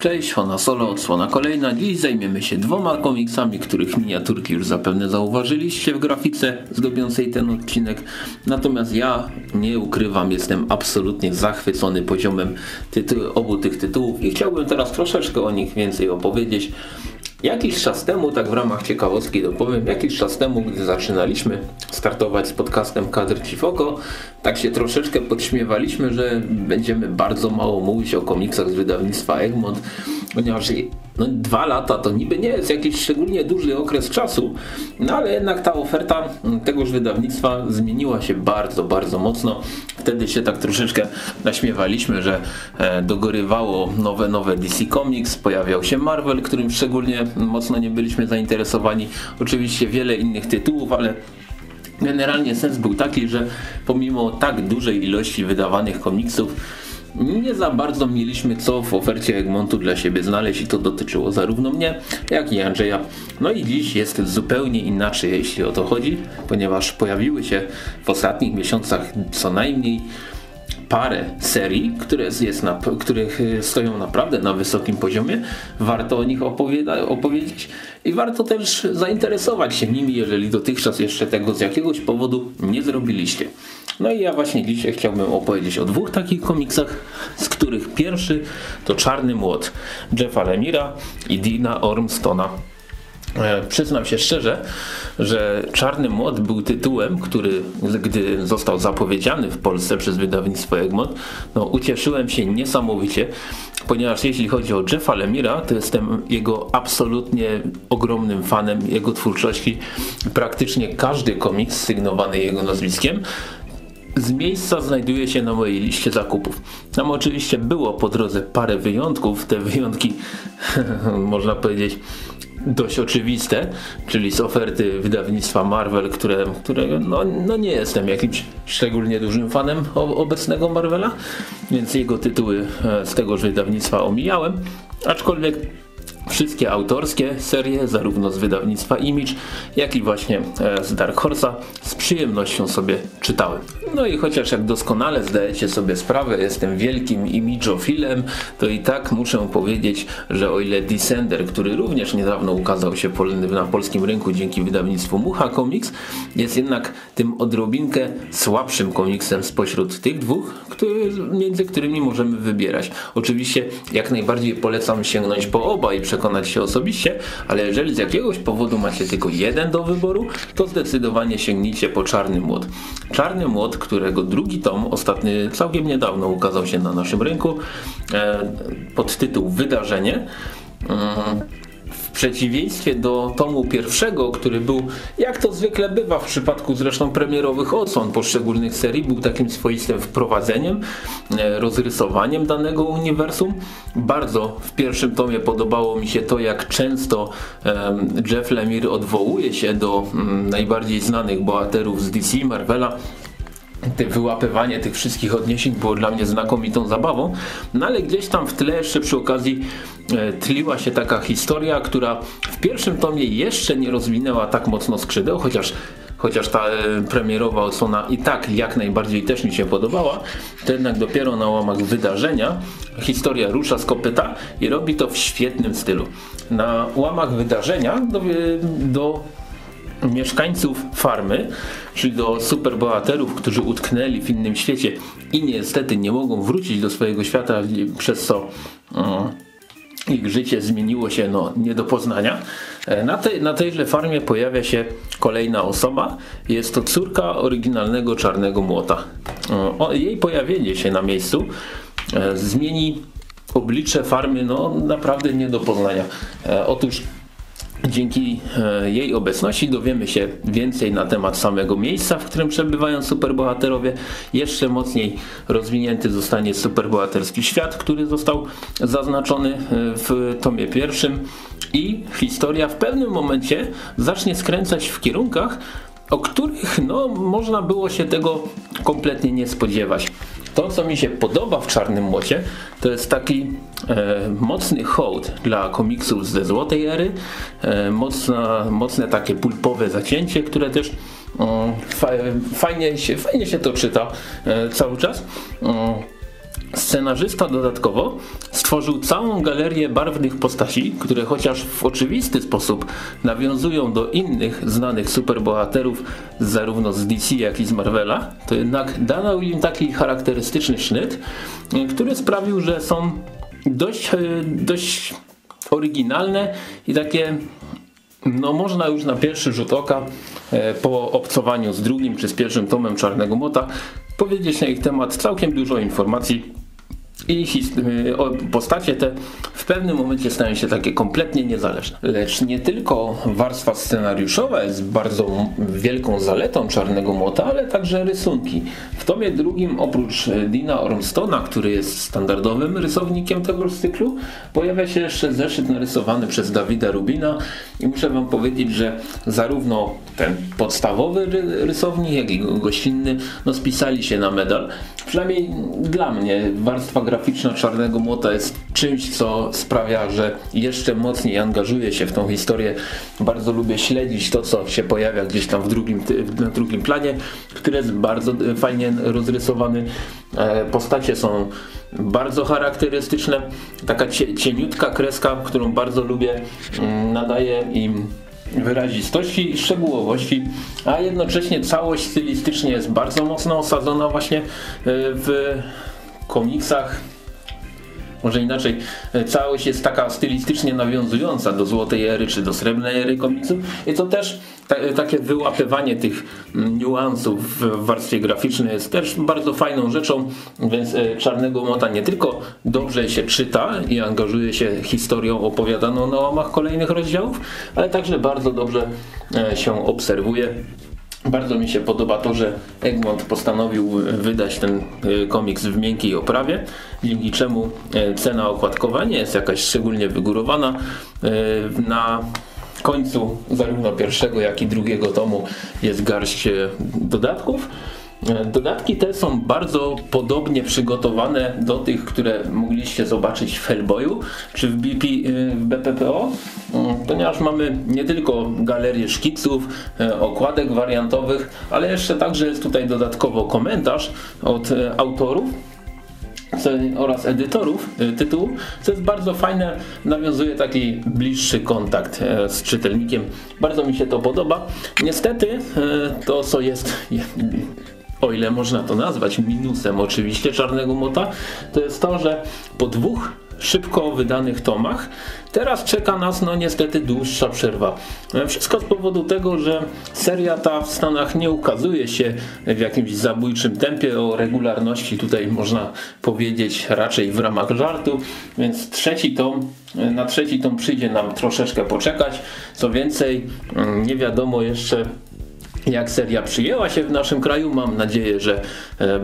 Cześć, Cho na Solo, odsłona kolejna. Dziś zajmiemy się dwoma komiksami, których miniaturki już zapewne zauważyliście w grafice zdobiącej ten odcinek. Natomiast ja nie ukrywam, jestem absolutnie zachwycony poziomem obu tych tytułów i chciałbym teraz troszeczkę o nich więcej opowiedzieć. Jakiś czas temu, tak w ramach ciekawostki dopowiem, jakiś czas temu, gdy zaczynaliśmy startować z podcastem Kadr Ci w oko, tak się troszeczkę podśmiewaliśmy, że będziemy bardzo mało mówić o komiksach z wydawnictwa Egmont, ponieważ no, 2 lata to niby nie jest jakiś szczególnie duży okres czasu, no ale jednak ta oferta tegoż wydawnictwa zmieniła się bardzo, bardzo mocno. Wtedy się tak troszeczkę naśmiewaliśmy, że dogorywało nowe DC Comics, pojawiał się Marvel, którym szczególnie mocno nie byliśmy zainteresowani. Oczywiście wiele innych tytułów, ale generalnie sens był taki, że pomimo tak dużej ilości wydawanych komiksów nie za bardzo mieliśmy co w ofercie Egmontu dla siebie znaleźć i to dotyczyło zarówno mnie, jak i Andrzeja. No i dziś jest zupełnie inaczej, jeśli o to chodzi, ponieważ pojawiły się w ostatnich miesiącach co najmniej parę serii, których stoją naprawdę na wysokim poziomie. Warto o nich opowiedzieć i warto też zainteresować się nimi, jeżeli dotychczas jeszcze tego z jakiegoś powodu nie zrobiliście. No i ja właśnie dzisiaj chciałbym opowiedzieć o dwóch takich komiksach, z których pierwszy to Czarny Młot Jeffa Lemira i Dina Ormstona. Przyznam się szczerze, że Czarny Młot był tytułem, który gdy został zapowiedziany w Polsce przez wydawnictwo Egmont, no, ucieszyłem się niesamowicie, ponieważ jeśli chodzi o Jeffa Lemira, to jestem jego absolutnie ogromnym fanem jego twórczości. Praktycznie każdy komiks sygnowany jego nazwiskiem z miejsca znajduje się na mojej liście zakupów. Tam oczywiście było po drodze parę wyjątków, te wyjątki można powiedzieć dość oczywiste, czyli z oferty wydawnictwa Marvel, którego no nie jestem jakimś szczególnie dużym fanem obecnego Marvela, więc jego tytuły z tegoż wydawnictwa omijałem, aczkolwiek wszystkie autorskie serie, zarówno z wydawnictwa Image, jak i właśnie z Dark Horse'a, z przyjemnością sobie czytałem. No i chociaż jak doskonale zdajecie sobie sprawę, jestem wielkim imidżofilem, to i tak muszę powiedzieć, że o ile Descender, który również niedawno ukazał się na polskim rynku dzięki wydawnictwu Mucha Comics, jest jednak tym odrobinkę słabszym komiksem spośród tych dwóch, między którymi możemy wybierać. Oczywiście jak najbardziej polecam sięgnąć po oba i przekonać się osobiście, ale jeżeli z jakiegoś powodu macie tylko jeden do wyboru, to zdecydowanie sięgnijcie po Czarny Młot. Czarny Młot, którego drugi tom, ostatni całkiem niedawno ukazał się na naszym rynku, pod tytuł Wydarzenie. W przeciwieństwie do tomu pierwszego, który był, jak to zwykle bywa w przypadku zresztą premierowych odsłon poszczególnych serii, był takim swoistym wprowadzeniem, rozrysowaniem danego uniwersum. Bardzo w pierwszym tomie podobało mi się to, jak często Jeff Lemire odwołuje się do najbardziej znanych bohaterów z DC, Marvela. Wyłapywanie tych wszystkich odniesień było dla mnie znakomitą zabawą, no ale gdzieś tam w tle jeszcze przy okazji tliła się taka historia, która w pierwszym tomie jeszcze nie rozwinęła tak mocno skrzydeł, chociaż ta premierowa odsłona i tak jak najbardziej też mi się podobała, to jednak dopiero na łamach Wydarzenia historia rusza z kopyta i robi to w świetnym stylu. Na łamach Wydarzenia do mieszkańców farmy, czyli do superbohaterów, którzy utknęli w innym świecie i niestety nie mogą wrócić do swojego świata, przez co ich życie zmieniło się nie do poznania. Na tejże farmie pojawia się kolejna osoba. Jest to córka oryginalnego Czarnego Młota. Jej pojawienie się na miejscu zmieni oblicze farmy naprawdę nie do poznania. Otóż dzięki jej obecności dowiemy się więcej na temat samego miejsca, w którym przebywają superbohaterowie. Jeszcze mocniej rozwinięty zostanie superbohaterski świat, który został zaznaczony w tomie pierwszym i historia w pewnym momencie zacznie skręcać w kierunkach, o których można było się tego kompletnie nie spodziewać. To, co mi się podoba w Czarnym Młocie, to jest taki mocny hołd dla komiksów ze złotej ery, mocne takie pulpowe zacięcie, które też fajnie się to czyta cały czas. Scenarzysta dodatkowo stworzył całą galerię barwnych postaci, które chociaż w oczywisty sposób nawiązują do innych znanych superbohaterów zarówno z DC, jak i z Marvela, to jednak dał im taki charakterystyczny sznyt, który sprawił, że są dość oryginalne i takie, no można już na pierwszy rzut oka po obcowaniu z drugim czy z pierwszym tomem Czarnego Młota powiedzieć na ich temat całkiem dużo informacji i postacie te w pewnym momencie stają się takie kompletnie niezależne. Lecz nie tylko warstwa scenariuszowa jest bardzo wielką zaletą Czarnego Młota, ale także rysunki. W tomie drugim oprócz Dina Ormstona, który jest standardowym rysownikiem tego cyklu, pojawia się jeszcze zeszyt narysowany przez Davida Rubina i muszę wam powiedzieć, że zarówno ten podstawowy rysownik, jak i gościnny spisali się na medal. Przynajmniej dla mnie warstwa graficzna Czarnego Młota jest czymś, co sprawia, że jeszcze mocniej angażuję się w tą historię. Bardzo lubię śledzić to, co się pojawia gdzieś tam na drugim planie, który jest bardzo fajnie rozrysowany. Postacie są bardzo charakterystyczne. Taka cieniutka kreska, którą bardzo lubię, nadaje im wyrazistości i szczegółowości, a jednocześnie całość stylistycznie jest bardzo mocno osadzona właśnie w komiksach. Może inaczej, całość jest taka stylistycznie nawiązująca do złotej ery czy do srebrnej ery komiksów i to też takie wyłapywanie tych niuansów w warstwie graficznej jest też bardzo fajną rzeczą, więc Czarnego Młota nie tylko dobrze się czyta i angażuje się historią opowiadaną na łamach kolejnych rozdziałów, ale także bardzo dobrze się obserwuje. Bardzo mi się podoba to, że Egmont postanowił wydać ten komiks w miękkiej oprawie, dzięki czemu cena okładkowa nie jest jakaś szczególnie wygórowana. Na końcu zarówno pierwszego, jak i drugiego tomu jest garść dodatków. Dodatki te są bardzo podobnie przygotowane do tych, które mogliście zobaczyć w Hellboyu czy w BPPO, ponieważ mamy nie tylko galerię szkiców, okładek wariantowych, ale jeszcze także jest tutaj dodatkowo komentarz od autorów oraz edytorów tytułu, co jest bardzo fajne, nawiązuje taki bliższy kontakt z czytelnikiem. Bardzo mi się to podoba. Niestety to, co jest, o ile można to nazwać minusem oczywiście Czarnego Młota, to jest to, że po dwóch szybko wydanych tomach teraz czeka nas niestety dłuższa przerwa. Wszystko z powodu tego, że seria ta w Stanach nie ukazuje się w jakimś zabójczym tempie, o regularności tutaj można powiedzieć raczej w ramach żartu, więc na trzeci tom przyjdzie nam troszeczkę poczekać. Co więcej, nie wiadomo jeszcze, jak seria przyjęła się w naszym kraju. Mam nadzieję, że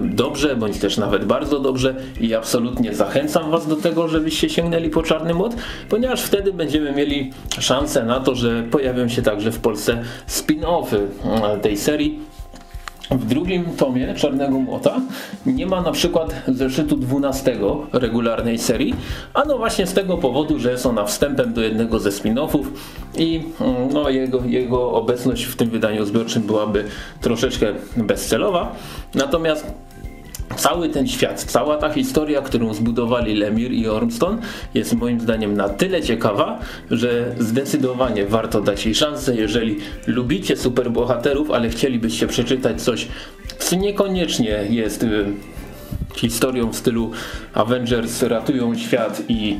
dobrze, bądź też nawet bardzo dobrze i absolutnie zachęcam was do tego, żebyście sięgnęli po Czarny Młot, ponieważ wtedy będziemy mieli szansę na to, że pojawią się także w Polsce spin-offy tej serii. W drugim tomie Czarnego Młota nie ma na przykład zeszytu 12 regularnej serii, a no właśnie z tego powodu, że jest ona wstępem do jednego ze spin-offów i no jego obecność w tym wydaniu zbiorczym byłaby troszeczkę bezcelowa. Natomiast cały ten świat, cała ta historia, którą zbudowali Lemire i Ormston, jest moim zdaniem na tyle ciekawa, że zdecydowanie warto dać jej szansę. Jeżeli lubicie superbohaterów, ale chcielibyście przeczytać coś, co niekoniecznie jest historią w stylu Avengers ratują świat i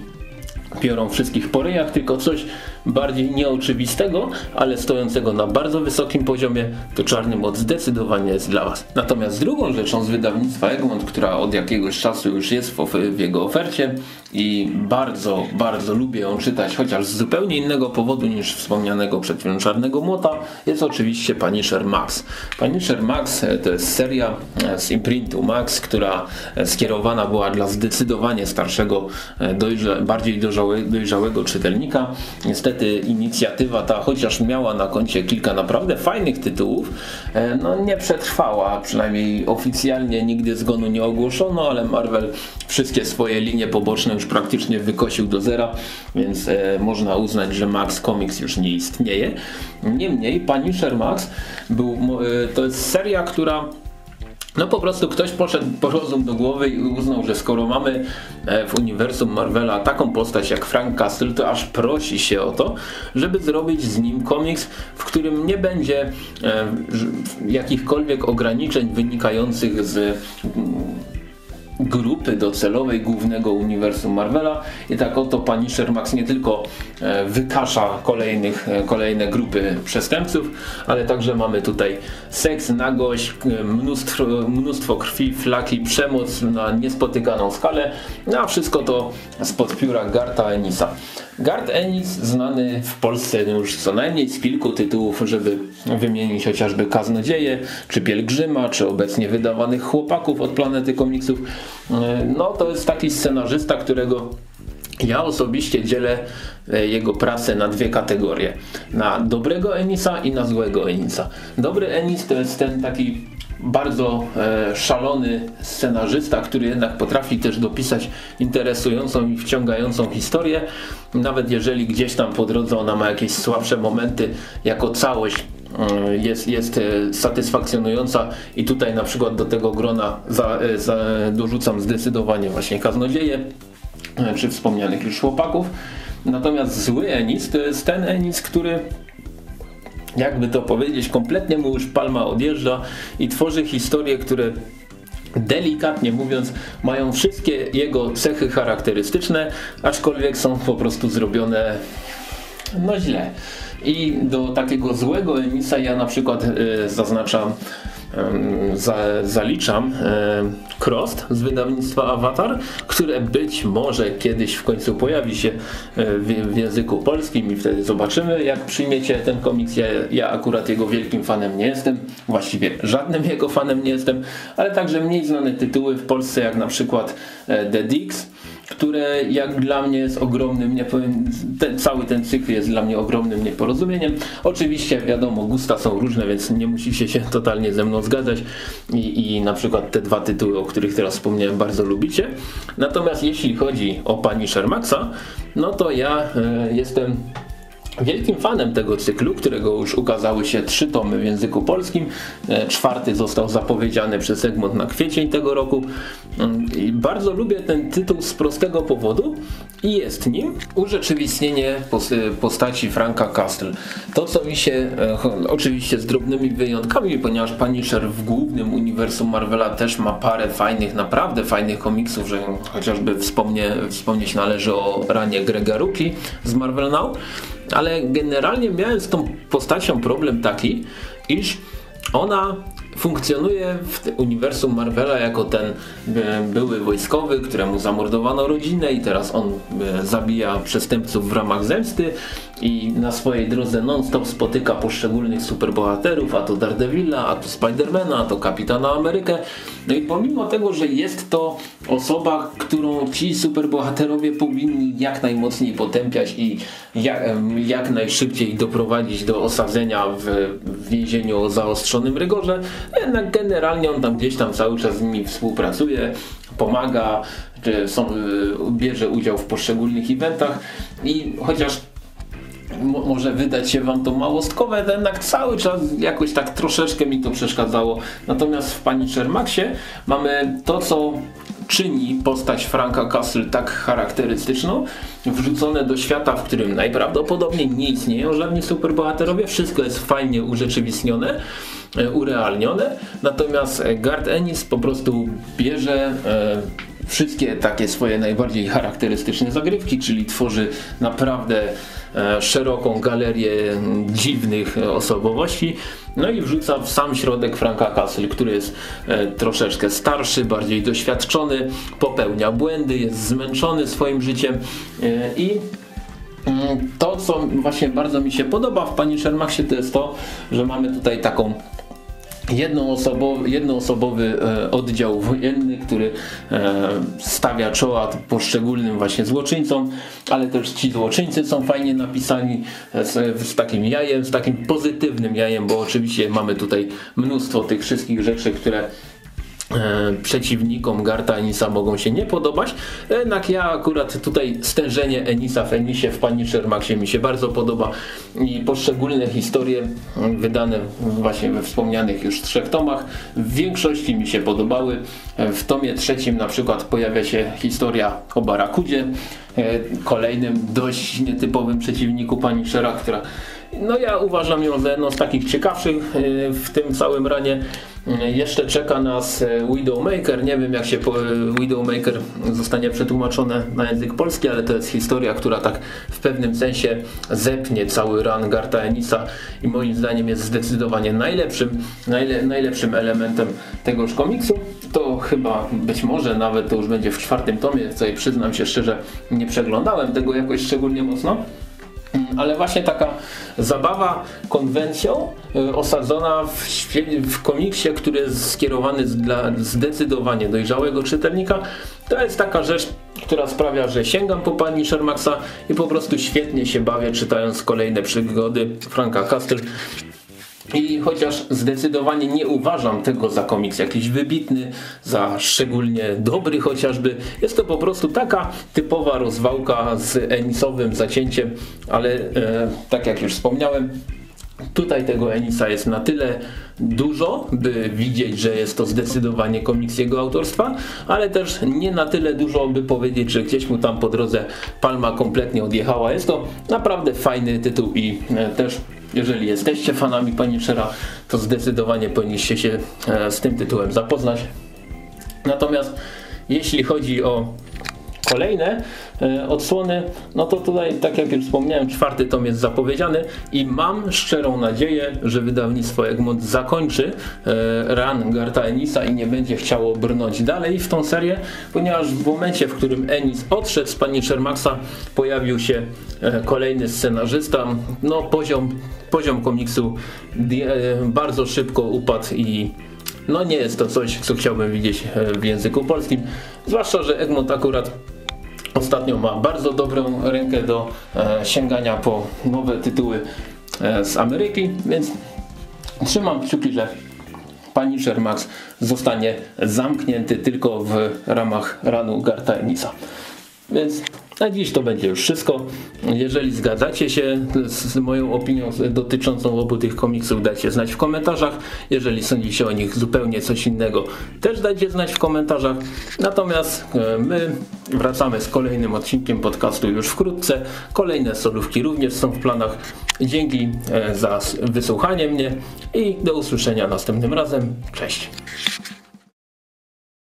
biorą wszystkich po ryjach, tylko coś bardziej nieoczywistego, ale stojącego na bardzo wysokim poziomie, to Czarny Młot zdecydowanie jest dla was. Natomiast drugą rzeczą z wydawnictwa Egmont, która od jakiegoś czasu już jest w jego ofercie i bardzo, bardzo lubię ją czytać, chociaż z zupełnie innego powodu niż wspomnianego przed chwilą Czarnego Młota, jest oczywiście Punisher Max. Punisher Max to jest seria z imprintu Max, która skierowana była dla zdecydowanie starszego, bardziej dojrzałego czytelnika. Niestety inicjatywa ta, chociaż miała na koncie kilka naprawdę fajnych tytułów, no nie przetrwała, przynajmniej oficjalnie nigdy zgonu nie ogłoszono, ale Marvel wszystkie swoje linie poboczne już praktycznie wykosił do zera, więc można uznać, że Max Comics już nie istnieje. Niemniej Punisher Max to jest seria, która No po prostu ktoś poszedł po rozum do głowy i uznał, że skoro mamy w uniwersum Marvela taką postać jak Frank Castle, to aż prosi się o to, żeby zrobić z nim komiks, w którym nie będzie jakichkolwiek ograniczeń wynikających z grupy docelowej głównego uniwersum Marvela. I tak oto Punisher Max nie tylko wykasza kolejne grupy przestępców, ale także mamy tutaj seks, nagość, mnóstwo krwi, flaki, przemoc na niespotykaną skalę, no a wszystko to spod pióra Gartha Ennisa. Garth Ennis znany w Polsce już co najmniej z kilku tytułów, żeby wymienić chociażby Kaznodzieje, czy Pielgrzyma, czy obecnie wydawanych Chłopaków od Planety Komiksów. No to jest taki scenarzysta, którego ja osobiście dzielę jego pracę na dwie kategorie. Na dobrego Ennisa i na złego Ennisa. Dobry Ennis to jest ten taki bardzo szalony scenarzysta, który jednak potrafi też dopisać interesującą i wciągającą historię. Nawet jeżeli gdzieś tam po drodze ona ma jakieś słabsze momenty, jako całość jest satysfakcjonująca i tutaj na przykład do tego grona dorzucam zdecydowanie właśnie Kaznodzieje czy wspomnianych już Chłopaków. Natomiast zły Ennis to jest ten Ennis, który, jakby to powiedzieć, kompletnie mu już palma odjeżdża i tworzy historie, które delikatnie mówiąc mają wszystkie jego cechy charakterystyczne, aczkolwiek są po prostu zrobione no źle. I do takiego złego Ennisa ja na przykład zaliczam Krost z wydawnictwa Avatar, które być może kiedyś w końcu pojawi się w języku polskim i wtedy zobaczymy, jak przyjmiecie ten komiks. Ja akurat jego wielkim fanem nie jestem, właściwie żadnym jego fanem nie jestem, ale także mniej znane tytuły w Polsce jak na przykład The Dicks, które jak dla mnie jest ogromnym, cały ten cykl jest dla mnie ogromnym nieporozumieniem. Oczywiście wiadomo, gusta są różne, więc nie musicie się totalnie ze mną zgadzać i na przykład te dwa tytuły, o których teraz wspomniałem, bardzo lubicie. Natomiast jeśli chodzi o Punisher Maxa, no to ja jestem wielkim fanem tego cyklu, którego już ukazały się 3 tomy w języku polskim. 4 został zapowiedziany przez Egmont na kwiecień tego roku. I bardzo lubię ten tytuł z prostego powodu i jest nim urzeczywistnienie postaci Franka Castle. To, co mi się, oczywiście z drobnymi wyjątkami, ponieważ Punisher w głównym uniwersum Marvela też ma parę fajnych, naprawdę fajnych komiksów, że chociażby wspomnieć należy o ranie Grega Rucki z Marvel Now. Ale generalnie miałem z tą postacią problem taki, iż ona funkcjonuje w uniwersum Marvela jako ten były wojskowy, któremu zamordowano rodzinę i teraz on zabija przestępców w ramach zemsty i na swojej drodze non-stop spotyka poszczególnych superbohaterów, a to Daredevila, a to Spidermana, a to Kapitana Amerykę. No i pomimo tego, że jest to osoba, którą ci superbohaterowie powinni jak najmocniej potępiać i jak najszybciej doprowadzić do osadzenia w więzieniu o zaostrzonym rygorze, jednak generalnie on tam gdzieś tam cały czas z nimi współpracuje, pomaga, bierze udział w poszczególnych eventach i chociaż może wydać się wam to małostkowe, to jednak cały czas jakoś tak troszeczkę mi to przeszkadzało. Natomiast w Punisher Maxie mamy to, co czyni postać Franka Castle tak charakterystyczną, wrzucone do świata, w którym najprawdopodobniej nie istnieją żadni superbohaterowie, wszystko jest fajnie urzeczywistnione, urealnione, natomiast Garth Ennis po prostu bierze wszystkie takie swoje najbardziej charakterystyczne zagrywki, czyli tworzy naprawdę szeroką galerię dziwnych osobowości, no i wrzuca w sam środek Franka Castle, który jest troszeczkę starszy, bardziej doświadczony, popełnia błędy, jest zmęczony swoim życiem i to, co właśnie bardzo mi się podoba w Punisher Maxie, to jest to, że mamy tutaj taką jednoosobowy oddział wojenny, który stawia czoła poszczególnym właśnie złoczyńcom, ale też ci złoczyńcy są fajnie napisani z takim jajem, z takim pozytywnym jajem, bo oczywiście mamy tutaj mnóstwo tych wszystkich rzeczy, które przeciwnikom Gartha Ennisa mogą się nie podobać, jednak ja akurat tutaj stężenie Ennisa w Ennisie w Punisher Maxie mi się bardzo podoba i poszczególne historie wydane właśnie we wspomnianych już 3 tomach w większości mi się podobały. W tomie 3 na przykład pojawia się historia o Barakudzie, kolejnym dość nietypowym przeciwniku Punishera, która no ja uważam ją za jedną z takich ciekawszych w tym całym ranie. Jeszcze czeka nas Widowmaker, nie wiem jak się Widowmaker zostanie przetłumaczone na język polski, ale to jest historia, która tak w pewnym sensie zepnie cały ran Gartha Ennisa i moim zdaniem jest zdecydowanie najlepszym elementem tegoż komiksu. To chyba być może nawet to już będzie w 4 tomie, co przyznam się szczerze, nie przeglądałem tego jakoś szczególnie mocno. Ale właśnie taka zabawa konwencją osadzona w komiksie, który jest skierowany dla zdecydowanie dojrzałego czytelnika, to jest taka rzecz, która sprawia, że sięgam po Punisher Maxa i po prostu świetnie się bawię czytając kolejne przygody Franka Castle. I chociaż zdecydowanie nie uważam tego za komiks jakiś wybitny, za szczególnie dobry chociażby, jest to po prostu taka typowa rozwałka z Ennisowym zacięciem, ale tak jak już wspomniałem, tutaj tego Ennisa jest na tyle dużo, by widzieć, że jest to zdecydowanie komiks jego autorstwa, ale też nie na tyle dużo, by powiedzieć, że gdzieś mu tam po drodze palma kompletnie odjechała. Jest to naprawdę fajny tytuł i też jeżeli jesteście fanami Punishera, to zdecydowanie powinniście się z tym tytułem zapoznać. Natomiast jeśli chodzi o kolejne odsłony, no to tutaj, tak jak już wspomniałem, 4 tom jest zapowiedziany i mam szczerą nadzieję, że wydawnictwo Egmont zakończy run Gartha Ennisa i nie będzie chciało brnąć dalej w tą serię, ponieważ w momencie, w którym Ennis odszedł z Punisher Maxa, pojawił się kolejny scenarzysta. No poziom komiksu bardzo szybko upadł i no nie jest to coś, co chciałbym widzieć w języku polskim, zwłaszcza że Egmont akurat ostatnio ma bardzo dobrą rękę do sięgania po nowe tytuły z Ameryki, więc trzymam kciuki, że Punisher Max zostanie zamknięty tylko w ramach ranu Gartha Ennisa. Więc na dziś to będzie już wszystko. Jeżeli zgadzacie się z moją opinią dotyczącą obu tych komiksów, dajcie znać w komentarzach. Jeżeli sądzicie o nich zupełnie coś innego, też dajcie znać w komentarzach. Natomiast my wracamy z kolejnym odcinkiem podcastu już wkrótce. Kolejne solówki również są w planach. Dzięki za wysłuchanie mnie i do usłyszenia następnym razem. Cześć!